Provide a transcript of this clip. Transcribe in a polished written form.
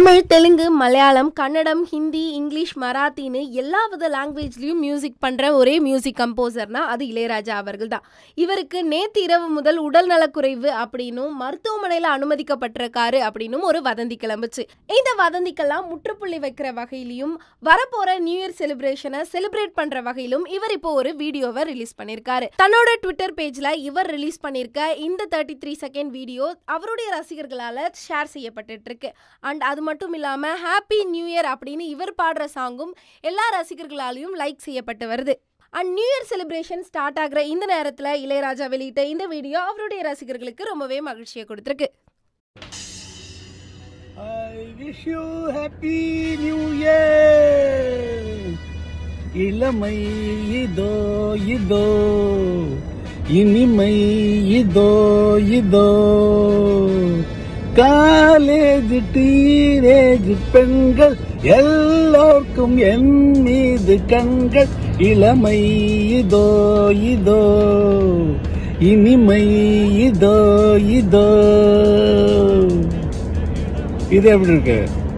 Tamil, Telugu, Malayalam, Kannada, Hindi, English, மராத்தின்னு எல்லா வித லாங்குவேஜ்லேயும் மியூசிக் பண்ணுற ஒரே மியூசிக் கம்போசர்னா அது இளையராஜா அவர்கள் தான். இவருக்கு நேற்று இரவு முதல் உடல் நலக்குறைவு அப்படின்னும் மருத்துவமனையில் அனுமதிக்கப்பட்டிருக்காரு அப்படின்னும் ஒரு வதந்தி கிளம்புச்சு. இந்த வதந்திக்கெல்லாம் முற்றுப்புள்ளி வைக்கிற வகையிலும் வரப்போகிற நியூ இயர் செலிப்ரேஷனை செலிப்ரேட் பண்ணுற வகையிலும் இவர் இப்போ ஒரு வீடியோவை ரிலீஸ் பண்ணியிருக்காரு. தன்னோட ட்விட்டர் பேஜில் இவர் ரிலீஸ் பண்ணியிருக்க இந்த 33 செகண்ட் வீடியோ அவருடைய ரசிகர்களால் ஷேர் செய்யப்பட்டு இருக்கு. அண்ட் அது மட்டும் இல்லாமல் ஹாப்பி நியூ இயர் அப்படின்னு இவர் பாடுற சாங்கும் எல்லா ரசிகர்களாலையும் லைக் செய்யப்பட்டு வருது. And new year celebration start ஆகிற இந்த நேரத்தில் இளையராஜா வெளியிட்ட இந்த வீடியோ அவருடைய ரசிகர்களுக்கு ரொம்பவே மகிழ்ச்சியை கொடுத்துருக்கு. I wish you happy new year. இளமை இதோ இதோ, இனிமை இதோ இதோ, காலேஜ் டீனேஜ் பெண்கள் எல்லோருக்கும் என் மீது கண்கள், இளமை இதோ இதோ, இனிமை இதோ இதோ. இது எப்படி இருக்கு?